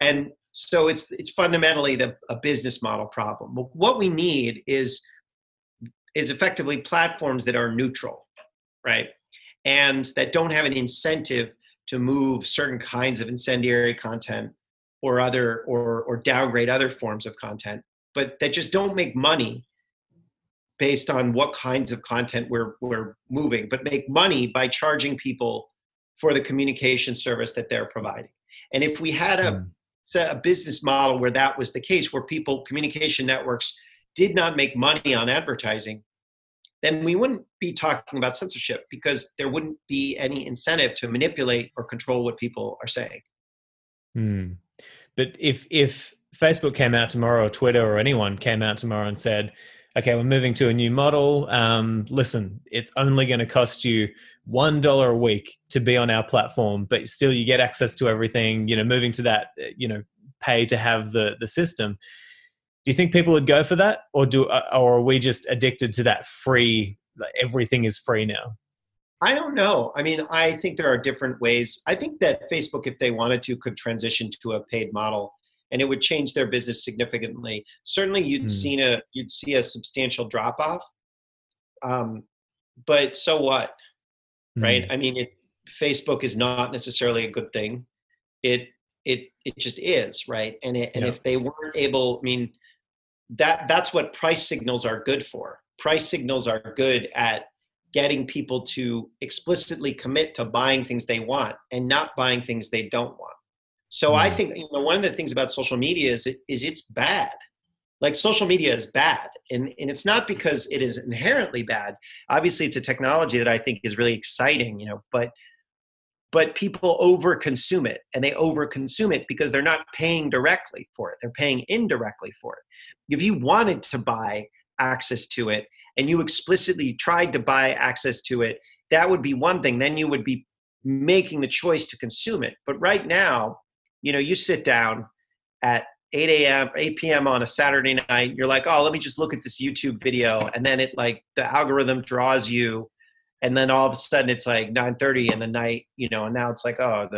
And so it's fundamentally a business model problem. What we need is effectively platforms that are neutral, right? And that don't have an incentive to move certain kinds of incendiary content or other or downgrade other forms of content, but that just don't make money based on what kinds of content we're moving, but make money by charging people for the communication service that they're providing. And if we had a business model where that was the case, where communication networks did not make money on advertising, then we wouldn't be talking about censorship, because there wouldn't be any incentive to manipulate or control what people are saying. Hmm. But if Facebook came out tomorrow, or Twitter, or anyone came out tomorrow and said, okay, we're moving to a new model. Listen, it's only going to cost you $1 a week to be on our platform, but still you get access to everything, you know, moving to that, you know, pay to have the system. Do you think people would go for that, or are we just addicted to that free, like everything is free now? I don't know. I mean, I think there are different ways. I think that Facebook, if they wanted to, could transition to a paid model, and it would change their business significantly. Certainly, you'd see a substantial drop off. But so what, right? I mean, Facebook is not necessarily a good thing. It just is, right? And if they weren't able, I mean, that's what price signals are good for. Price signals are good at getting people to explicitly commit to buying things they want and not buying things they don't want. So I think, you know, one of the things about social media is it's bad. Like, social media is bad. And it's not because it is inherently bad. Obviously, it's a technology that I think is really exciting, you know, but people overconsume it, and they overconsume it because they're not paying directly for it. They're paying indirectly for it. If you wanted to buy access to it and you explicitly tried to buy access to it, that would be one thing. Then you would be making the choice to consume it. But right now, you know, you sit down at 8 p.m. on a Saturday night, you're like, oh, let me just look at this YouTube video. And then it, like, the algorithm draws you. And then all of a sudden it's like 9:30 in the night, you know, and now it's like, oh,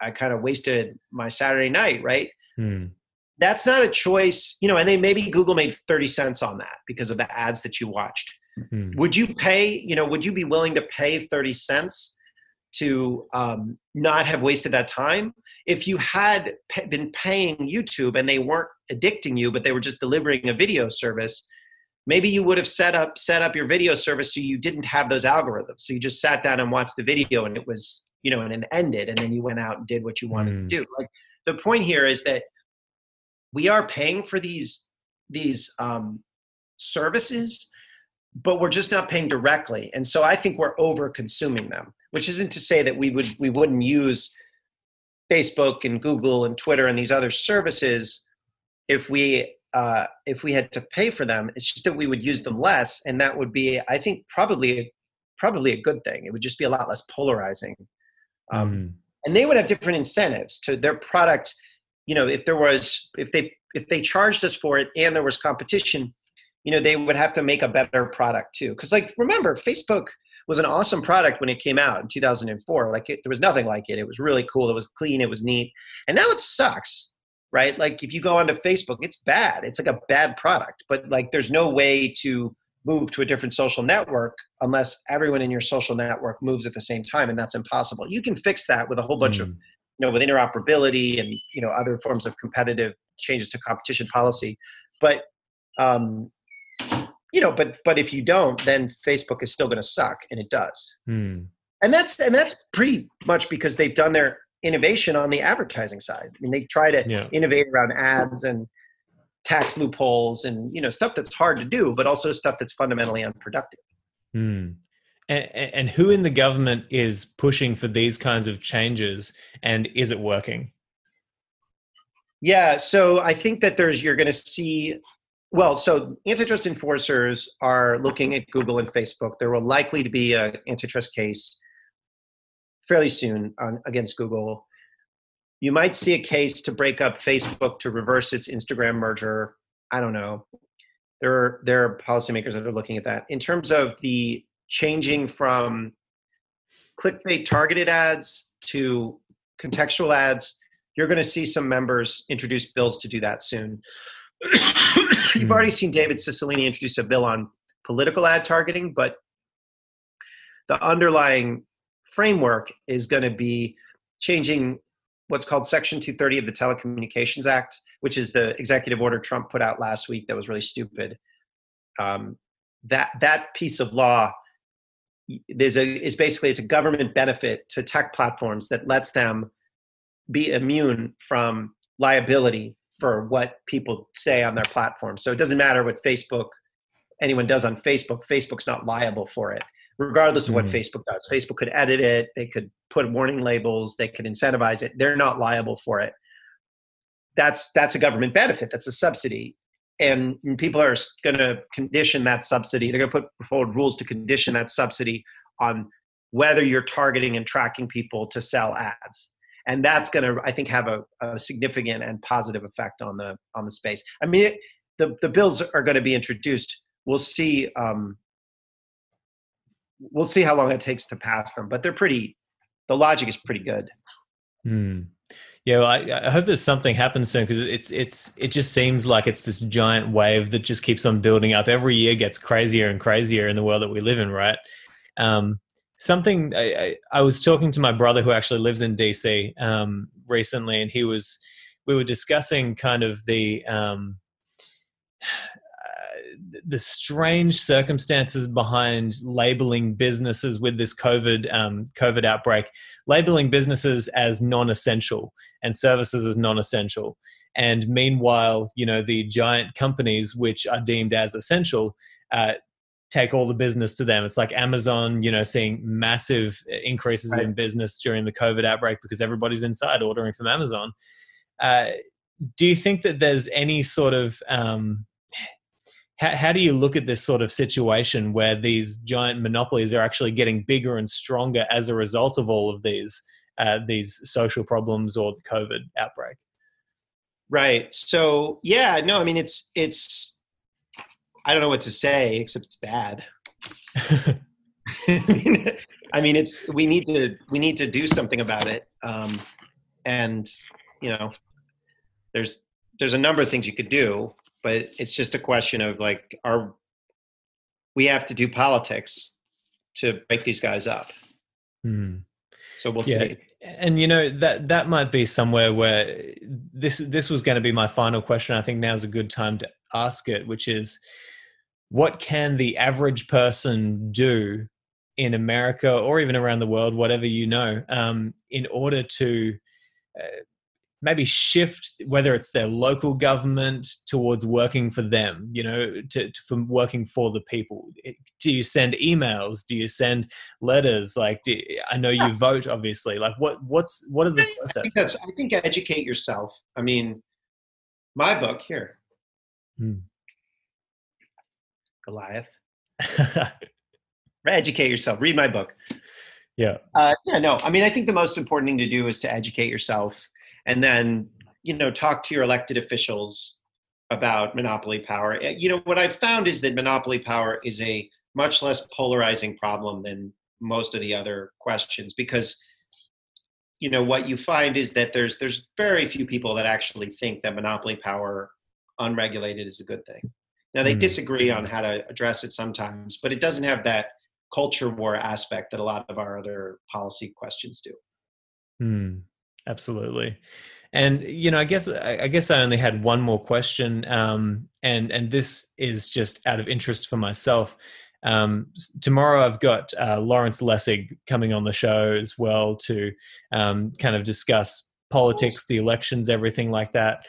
I kind of wasted my Saturday night, right? That's not a choice, you know, and maybe Google made 30 cents on that because of the ads that you watched. Would you pay, you know, would you be willing to pay 30 cents to not have wasted that time? If you had been paying YouTube and they weren't addicting you, but they were just delivering a video service, maybe you would have set up your video service so you didn't have those algorithms. So you just sat down and watched the video, and it was, you know, and it ended, and then you went out and did what you wanted to do. Like, the point here is that we are paying for these services, but we're just not paying directly. And so I think we're over consuming them, which isn't to say that we wouldn't use Facebook and Google and Twitter and these other services if we had to pay for them. It's just that we would use them less, and that would be, I think, probably a good thing. It would just be a lot less polarizing. And they would have different incentives to their product. You know, if they charged us for it and there was competition, you know, they would have to make a better product too. Because, like, remember, Facebook was an awesome product when it came out in 2004. Like, there was nothing like it. It was really cool. It was clean. It was neat. And now it sucks. Right? Like, if you go onto Facebook, it's bad. It's like a bad product, but, like, there's no way to move to a different social network unless everyone in your social network moves at the same time. And that's impossible. You can fix that with a whole bunch of, you know, with interoperability and, you know, other forms of competitive changes to competition policy. But, you know, but if you don't, then Facebook is still going to suck, and it does. And that's pretty much because they've done their innovation on the advertising side. I mean, they try to innovate around ads and tax loopholes and, you know, stuff that's hard to do, but also stuff that's fundamentally unproductive. And who in the government is pushing for these kinds of changes, and is it working? Yeah. So I think that you're going to see, well, so antitrust enforcers are looking at Google and Facebook. There will likely to be an antitrust case fairly soon against Google. You might see a case to break up Facebook, to reverse its Instagram merger. I don't know. There are policymakers that are looking at that. In terms of the changing from clickbait targeted ads to contextual ads, you're going to see some members introduce bills to do that soon. You've already seen David Cicilline introduce a bill on political ad targeting, but the underlying framework is going to be changing what's called Section 230 of the Telecommunications Act, which is the executive order Trump put out last week that was really stupid. That piece of law is basically a government benefit to tech platforms that lets them be immune from liability for what people say on their platform. So it doesn't matter what Facebook anyone does on Facebook, Facebook's not liable for it, regardless of what Facebook does. Facebook could edit it. They could put warning labels. They could incentivize it. They're not liable for it. That's a government benefit. That's a subsidy. And people are going to condition that subsidy. They're going to put forward rules to condition that subsidy on whether you're targeting and tracking people to sell ads. And that's going to, I think, have a significant and positive effect on the space. I mean, the bills are going to be introduced. We'll see how long it takes to pass them, but they're pretty, the logic is pretty good. Yeah, well, I hope that something happens soon, because it just seems like it's this giant wave that just keeps on building up. Every year gets crazier and crazier in the world that we live in, right? Something I was talking to my brother, who actually lives in DC, recently, and we were discussing kind of the strange circumstances behind labeling businesses with this COVID outbreak, labeling businesses as non-essential and services as non-essential. And meanwhile, you know, the giant companies which are deemed as essential, take all the business to them. It's like Amazon, you know, seeing massive increases in business during the COVID outbreak because everybody's inside ordering from Amazon. Do you think that there's any sort of, how do you look at this sort of situation where these giant monopolies are actually getting bigger and stronger as a result of all of these social problems or the COVID outbreak? Right. So, yeah, no, I mean, it's I don't know what to say, except it's bad. I mean, it's, we need to do something about it. And, you know, there's a number of things you could do. But it's just a question of, like, we have to do politics to break these guys up. So we'll see. And, you know, that might be somewhere where this was going to be my final question. I think now's a good time to ask it, which is, what can the average person do in America or even around the world, whatever, you know, in order to maybe shift, whether it's their local government, towards working for them, you know, from working for the people? Do you send emails? Do you send letters? Like, I know you vote, obviously. Like, what are the processes? I think educate yourself. I mean, my book here, Goliath. Educate yourself. Read my book. Yeah. I mean, I think the most important thing to do is to educate yourself. And then, you know, talk to your elected officials about monopoly power. You know, what I've found is that monopoly power is a much less polarizing problem than most of the other questions, because, you know, what you find is that there's very few people that actually think that monopoly power unregulated is a good thing. Now, they disagree on how to address it sometimes, but it doesn't have that culture war aspect that a lot of our other policy questions do. Absolutely. And, you know, I guess I only had one more question. And this is just out of interest for myself. Tomorrow I've got Lawrence Lessig coming on the show as well to kind of discuss politics, the elections, everything like that.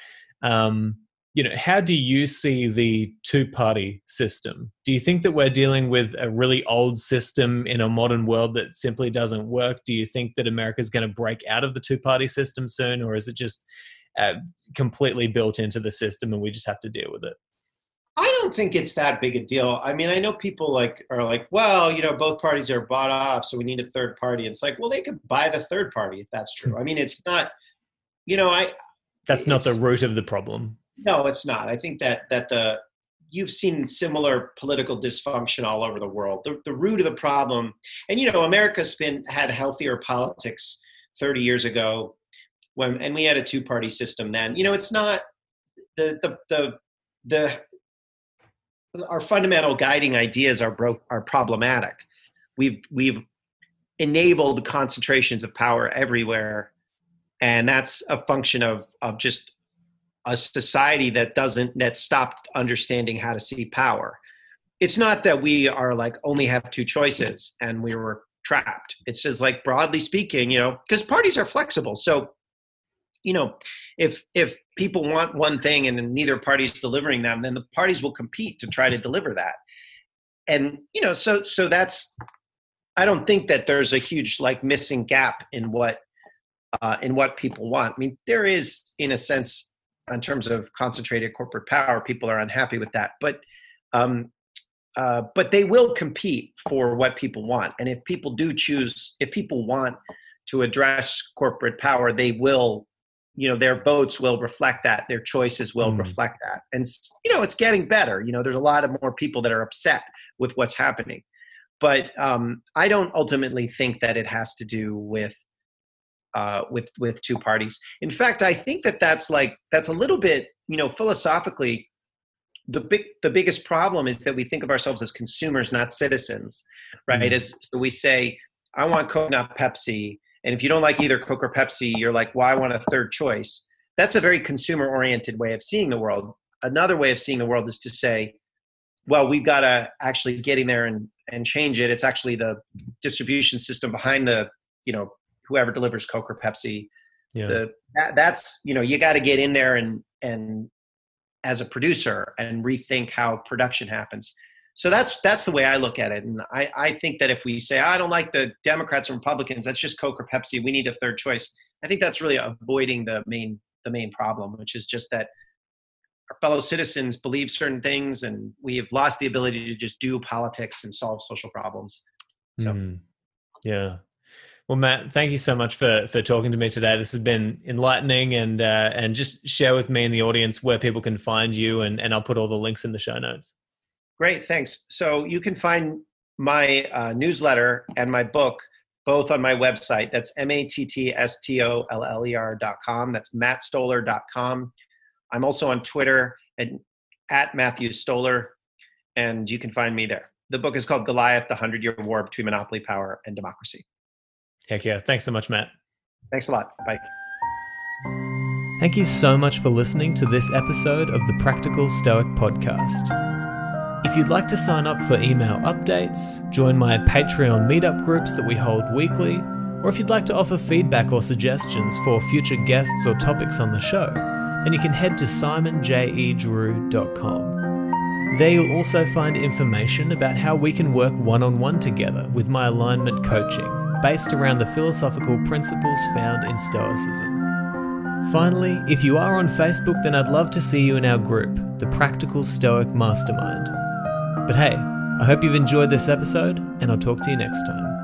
You know, how do you see the two-party system? Do you think that we're dealing with a really old system in a modern world that simply doesn't work? Do you think that America is going to break out of the two-party system soon, or is it just completely built into the system and we just have to deal with it? I don't think it's that big a deal. I mean, I know people are like, well, you know, both parties are bought off, so we need a third party. And it's like, well, they could buy the third party if that's true. I mean, it's not, you know, that's not the root of the problem. No, it's not. I think that you've seen similar political dysfunction all over the world. The root of the problem, and, you know, America's had healthier politics 30 years ago and we had a two-party system then. You know, it's not our fundamental guiding ideas are problematic. We've enabled concentrations of power everywhere, and that's a function of just a society that stopped understanding how to see power. It's not that we are like only have two choices and we were trapped. It's just like, broadly speaking, you know, because parties are flexible. So, you know, if people want one thing and neither party is delivering them, then the parties will compete to try to deliver that. And, you know, so that's, I don't think that there's a huge like missing gap in what people want. I mean, there is, in a sense, in terms of concentrated corporate power, people are unhappy with that, but they will compete for what people want. And if people do choose, if people want to address corporate power, they will, you know, their votes will reflect that, their choices will reflect that. And, you know, it's getting better. You know, there's a lot of more people that are upset with what's happening. But I don't ultimately think that it has to do with two parties. In fact, I think that that's a little bit, you know, philosophically, the biggest problem is that we think of ourselves as consumers, not citizens, right? So we say, I want Coke, not Pepsi. And if you don't like either Coke or Pepsi, you're like, well, I want a third choice. That's a very consumer-oriented way of seeing the world. Another way of seeing the world is to say, well, we've got to actually get in there and change it. It's actually the distribution system behind the, you know, whoever delivers Coke or Pepsi. Yeah. That's, you know, you got to get in there and as a producer and rethink how production happens. So that's the way I look at it. And I think that if we say, I don't like the Democrats and Republicans, that's just Coke or Pepsi, we need a third choice. I think that's really avoiding the main problem, which is just that our fellow citizens believe certain things, and we have lost the ability to just do politics and solve social problems. So, yeah. Well, Matt, thank you so much for talking to me today. This has been enlightening, and just share with me and the audience where people can find you, and I'll put all the links in the show notes. Great, thanks. So you can find my newsletter and my book both on my website. That's MATTSTOLLER.com. That's mattstoller.com. I'm also on Twitter at Matthew Stoller, and you can find me there. The book is called Goliath, the 100-Year War Between Monopoly Power and Democracy. Heck yeah. Thanks so much, Matt. Thanks a lot. Bye. Thank you so much for listening to this episode of the Practical Stoic Podcast. If you'd like to sign up for email updates, join my Patreon meetup groups that we hold weekly, or if you'd like to offer feedback or suggestions for future guests or topics on the show, then you can head to simonjedrew.com. There you'll also find information about how we can work one-on-one together with my alignment coaching, based around the philosophical principles found in Stoicism. Finally, if you are on Facebook, then I'd love to see you in our group, the Practical Stoic Mastermind. But hey, I hope you've enjoyed this episode, and I'll talk to you next time.